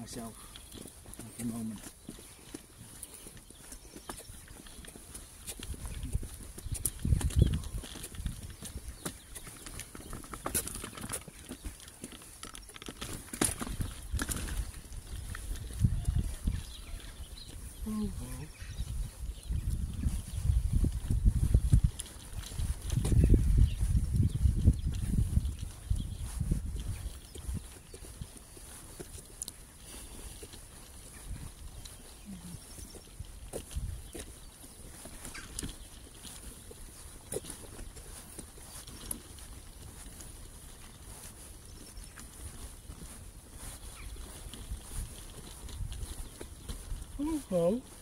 myself at the moment. Oh, wow. Oh.